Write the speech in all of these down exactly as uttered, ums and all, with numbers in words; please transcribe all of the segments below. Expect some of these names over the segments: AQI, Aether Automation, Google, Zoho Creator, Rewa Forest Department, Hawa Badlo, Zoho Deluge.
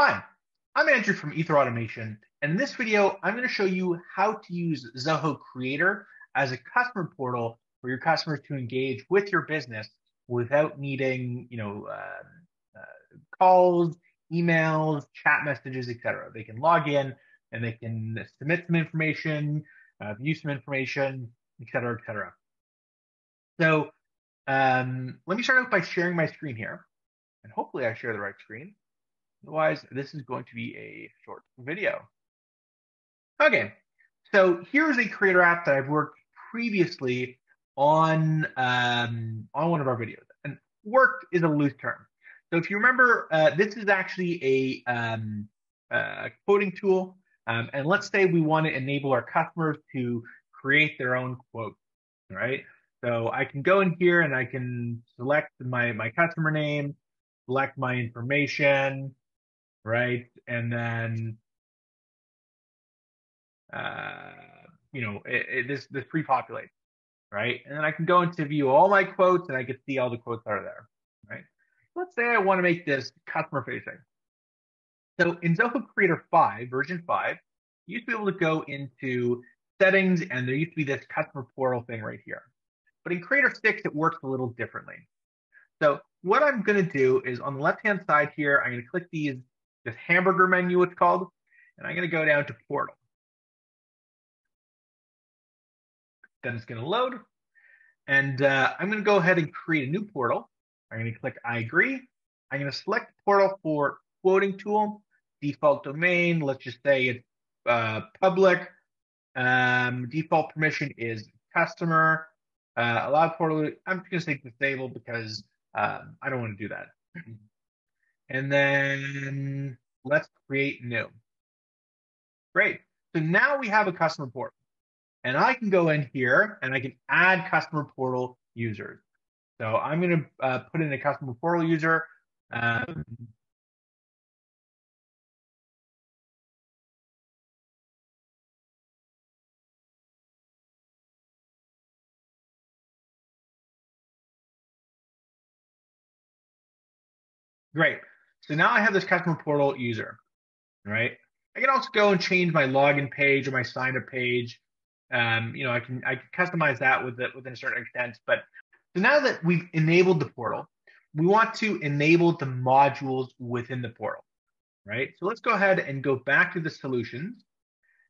Hi, I'm Andrew from Aether Automation, and in this video, I'm going to show you how to use Zoho Creator as a customer portal for your customers to engage with your business without needing, you know, uh, uh, calls, emails, chat messages, et cetera. They can log in and they can submit some information, uh, view some information, et cetera, et cetera. So um, let me start out by sharing my screen here, and hopefully I share the right screen. Otherwise, this is going to be a short video. Okay, so here's a creator app that I've worked previously on um, on one of our videos. And worked is a loose term. So if you remember, uh, this is actually a um, uh, quoting tool. Um, and let's say we want to enable our customers to create their own quote, right? So I can go in here and I can select my, my customer name, select my information, right? And then, uh, you know, it, it, this, this pre-populates, right? And then I can go into view all my quotes and I can see all the quotes that are there, right? Let's say I want to make this customer facing. So in Zoho Creator five, version five, you used to be able to go into settings and there used to be this customer portal thing right here. But in Creator six, it works a little differently. So what I'm going to do is on the left-hand side here, I'm going to click these, this hamburger menu, it's called, and I'm going to go down to portal. Then it's going to load, and uh, I'm going to go ahead and create a new portal. I'm going to click I agree. I'm going to select portal for quoting tool, default domain. Let's just say it's uh, public. Um, default permission is customer. Uh, allow portal. I'm just going to say disable because Um, I don't want to do that. And then let's create new. Great. So now we have a customer portal. And I can go in here and I can add customer portal users. So I'm going to uh, put in a customer portal user. Um, Great. So now I have this customer portal user, right? I can also go and change my login page or my sign up page. Um, you know, I can I can customize that with it within a certain extent. But so now that we've enabled the portal, we want to enable the modules within the portal, right? So let's go ahead and go back to the solutions,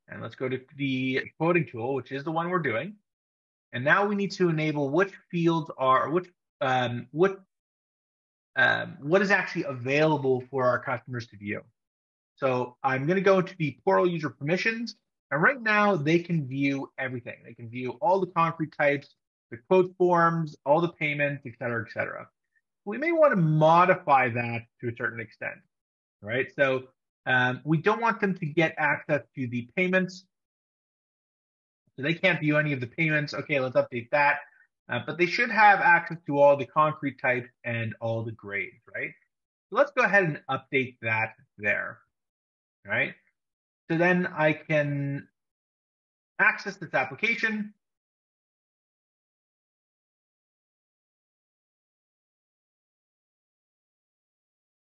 and let's go to the quoting tool, which is the one we're doing. And now we need to enable which fields are which um, what. Um, what is actually available for our customers to view. So I'm going to go to the portal user permissions. And right now, they can view everything. They can view all the concrete types, the quote forms, all the payments, et cetera, et cetera. We may want to modify that to a certain extent, right? So um, we don't want them to get access to the payments. So they can't view any of the payments. Okay, let's update that. Uh, but they should have access to all the concrete types and all the grades, right? So let's go ahead and update that there, right? So then I can access this application.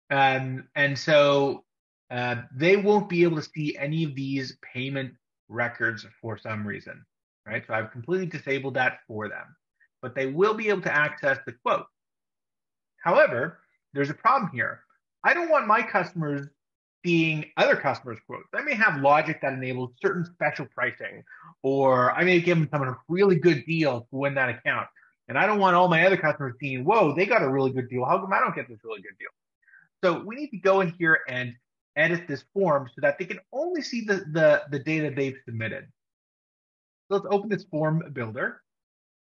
Um, and so uh, they won't be able to see any of these payment records for some reason, right? So I've completely disabled that for them. But they will be able to access the quote. However, there's a problem here. I don't want my customers seeing other customers' quotes. I may have logic that enables certain special pricing, or I may give them someone a really good deal to win that account. And I don't want all my other customers seeing, whoa, they got a really good deal. How come I don't get this really good deal? So we need to go in here and edit this form so that they can only see the, the, the data they've submitted. So let's open this form builder.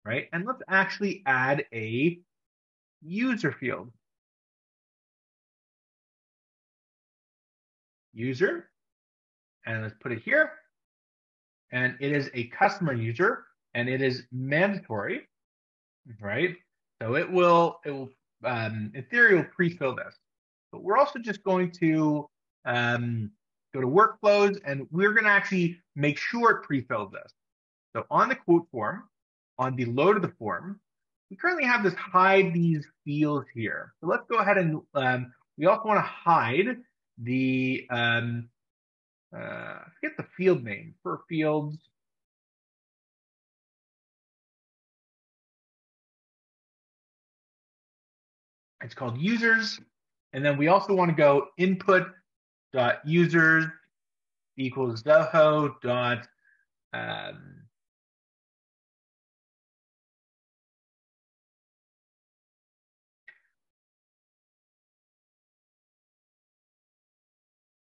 Right, and let's actually add a user field. User, and let's put it here. And it is a customer user, and it is mandatory, right? So it will, it will, um, in theory, will pre-fill this. But we're also just going to um, go to workflows, and we're going to actually make sure it pre-fills this. So on the quote form. On the load of the form, we currently have this hide these fields here. So let's go ahead and um, we also want to hide the, um, uh, I forget the field name for fields. It's called users. And then we also want to go input dot users equals Zoho dot um,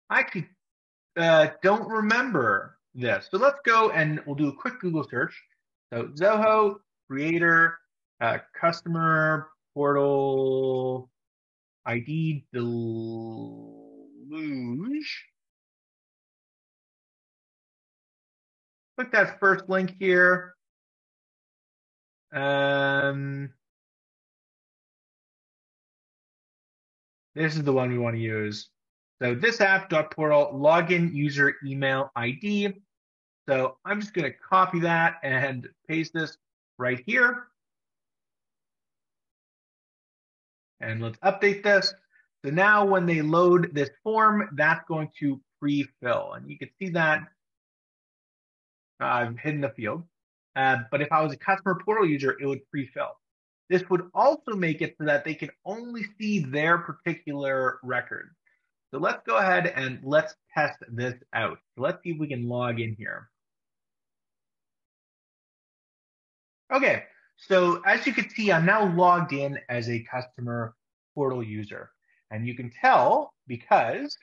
I actually uh, don't remember this. So let's go and we'll do a quick Google search. So Zoho Creator uh, Customer Portal I D Deluge. Click that first link here. Um, this is the one we want to use. So this app.portal login user email I D. So I'm just going to copy that and paste this right here. And let's update this. So now when they load this form, that's going to pre-fill. And you can see that I've hidden the field. Uh, but if I was a customer portal user, it would pre-fill. This would also make it so that they can only see their particular record. So let's go ahead and let's test this out. So let's see if we can log in here. Okay, so as you can see, I'm now logged in as a customer portal user. And you can tell because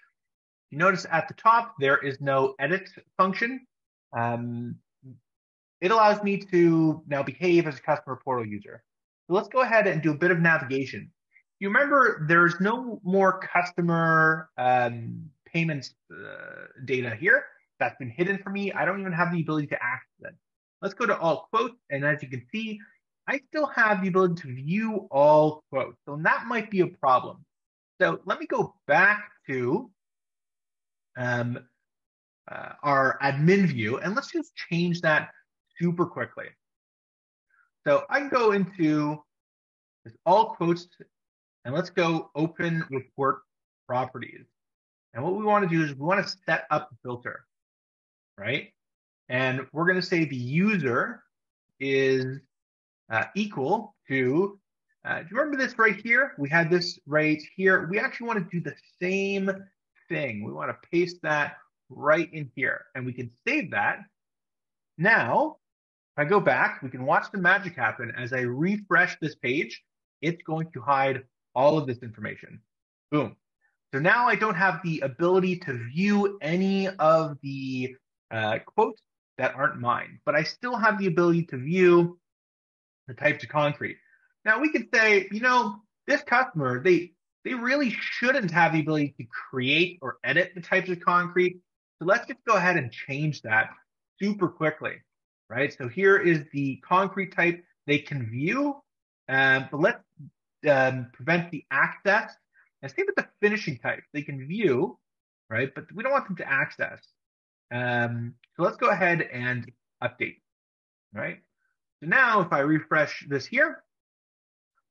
you notice at the top, there is no edit function. Um, it allows me to now behave as a customer portal user. So let's go ahead and do a bit of navigation. You remember there's no more customer um, payments uh, data here. That's been hidden for me. I don't even have the ability to access it. Let's go to all quotes. And as you can see, I still have the ability to view all quotes. So that might be a problem. So let me go back to um, uh, our admin view. And let's just change that super quickly. So I can go into this all quotes. And let's go open report properties. And what we want to do is we want to set up a filter, right? And we're going to say the user is uh, equal to, uh, do you remember this right here? We had this right here. We actually want to do the same thing. We want to paste that right in here. And we can save that. Now, if I go back, we can watch the magic happen. As I refresh this page, it's going to hide all of this information. Boom. So now I don't have the ability to view any of the uh, quotes that aren't mine, but I still have the ability to view the types of concrete. Now we could say, you know, this customer, they, they really shouldn't have the ability to create or edit the types of concrete. So let's just go ahead and change that super quickly, right? So here is the concrete type they can view, um, but let's Um, prevent the access. And same with the finishing type. They can view, right? But we don't want them to access. Um, so let's go ahead and update, right? So now if I refresh this here,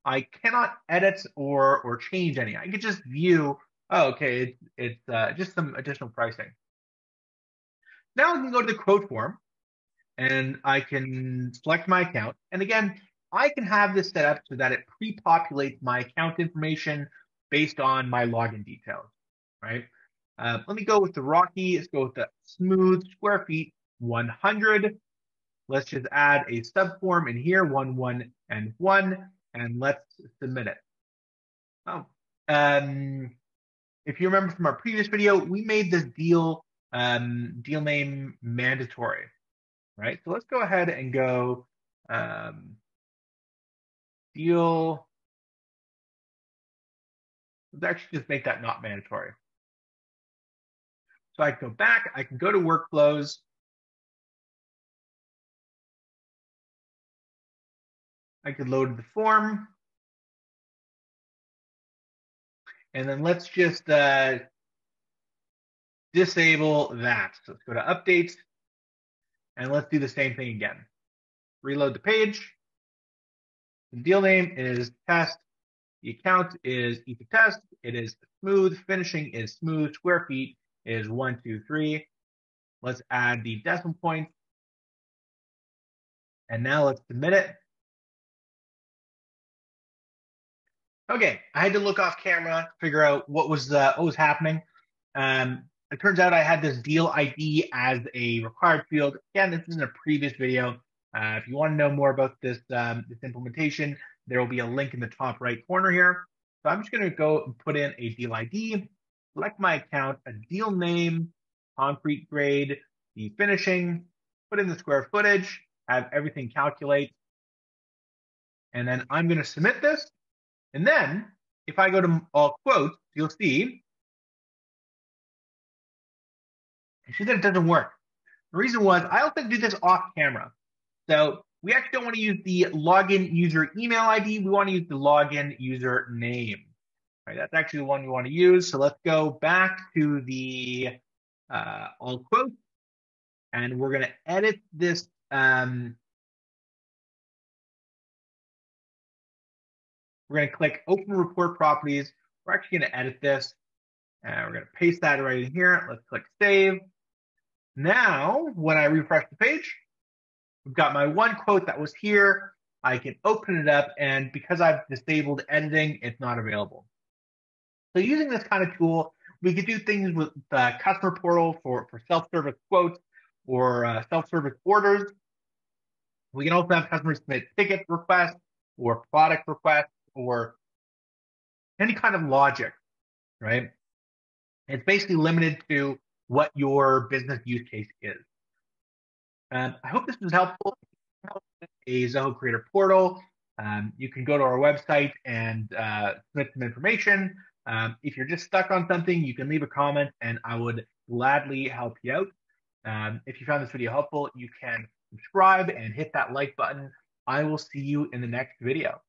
I cannot edit or or change any. I could just view, oh, okay, it's, it's uh, just some additional pricing. Now I can go to the quote form and I can select my account. And again, I can have this set up so that it pre-populates my account information based on my login details, right? Uh, let me go with the Rocky. Let's go with the smooth square feet one hundred. Let's just add a subform in here, one, one, and one, and let's submit it. Oh, um, if you remember from our previous video, we made this deal um, deal name mandatory, right? So let's go ahead and go. Um, Deal. Let's actually just make that not mandatory. So I can go back, I can go to workflows. I could load the form. And then let's just uh, disable that. So let's go to updates. And let's do the same thing again. Reload the page. The deal name is test. The account is ether test. It is smooth, finishing is smooth, square feet is one, two, three. Let's add the decimal point. And now let's submit it. Okay, I had to look off camera, figure out what was uh, what was happening. Um, it turns out I had this deal I D as a required field. Again, this is in a previous video. Uh, if you want to know more about this, um, this implementation, there will be a link in the top right corner here. So I'm just going to go and put in a deal I D, select my account, a deal name, concrete grade, the finishing, put in the square footage, have everything calculate. And then I'm going to submit this. And then if I go to all quotes, you'll see, you see that it doesn't work. The reason was I also do this off camera. So we actually don't want to use the login user email I D. We want to use the login user name. All right, that's actually the one we want to use. So let's go back to the uh, all quotes, and we're going to edit this. Um, we're going to click Open Report Properties. We're actually going to edit this. Uh, we're going to paste that right in here. Let's click Save. Now, when I refresh the page, we've got my one quote that was here. I can open it up, and because I've disabled editing, it's not available. So using this kind of tool, we could do things with the customer portal for, for self-service quotes or uh, self-service orders. We can also have customers submit ticket requests or product requests or any kind of logic, right? It's basically limited to what your business use case is. Um, I hope this was helpful. A Zoho Creator portal. Um, you can go to our website and uh, submit some information. Um, if you're just stuck on something, you can leave a comment, and I would gladly help you out. Um, if you found this video helpful, you can subscribe and hit that like button. I will see you in the next video.